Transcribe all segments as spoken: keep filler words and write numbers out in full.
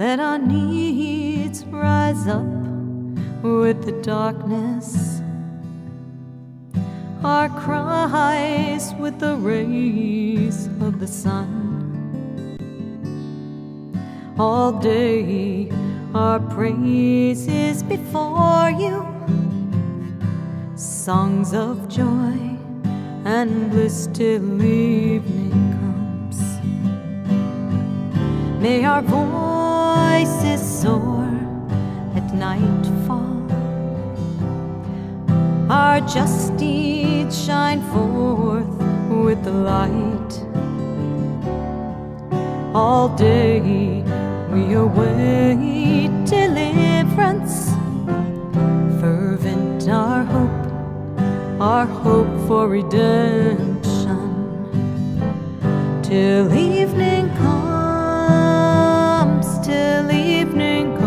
Let our needs rise up with the darkness, our cries with the rays of the sun. All day our praise is before you, songs of joy and bliss till evening comes. May our voices soar at nightfall, our just deeds shine forth with the light. All day we await deliverance, fervent our hope, our hope for redemption, till evening comes, till evening comes.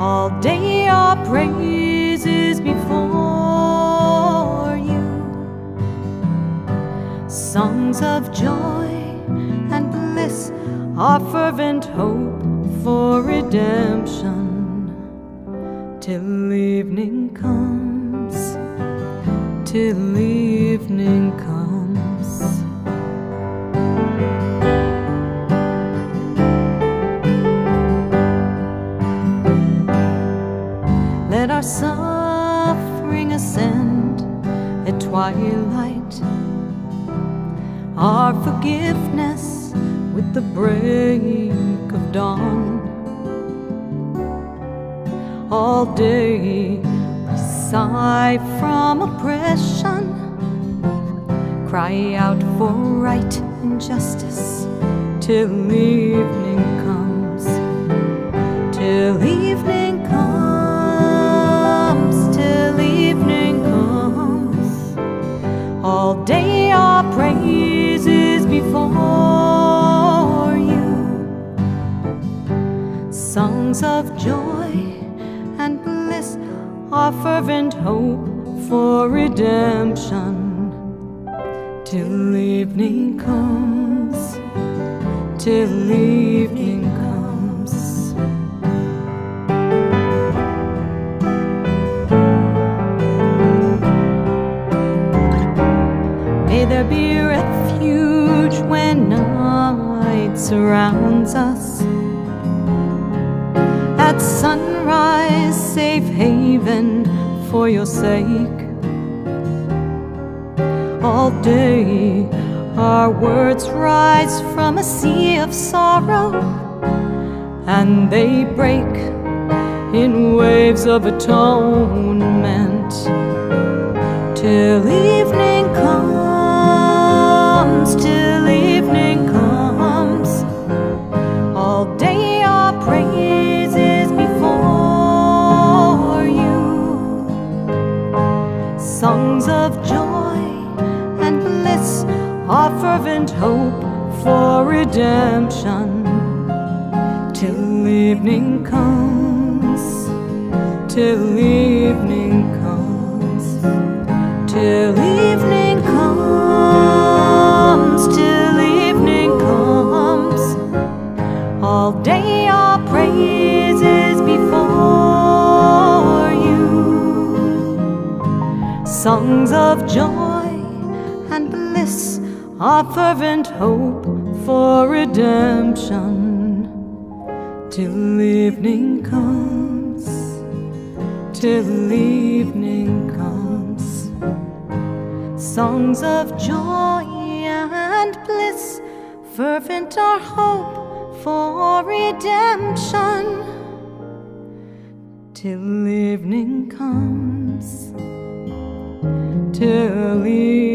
All day our praise is before you, songs of joy and bliss, our fervent hope for redemption, till evening comes, till evening comes. Let our suffering ascend at twilight, our forgiveness with the break of dawn. All day sigh from oppression, cry out for right and justice, till evening comes, till evening comes, till evening comes. All day our praise is before you, songs of joy and bliss, our fervent hope for redemption, till evening comes, till evening comes. May there be refuge when night surrounds us, at sunrise, safe haven for your sake. All day our words rise from a sea of sorrow, and they break in waves of atonement, till evening comes, till evening comes. All day our praise of joy and bliss, our fervent hope for redemption, till evening comes, till evening comes, till evening comes, till evening comes. All day our praise is before you, songs of joy and bliss, our fervent hope for redemption, till evening comes, till evening comes. Songs of joy and bliss, fervent our hope for redemption, till evening comes, till evening.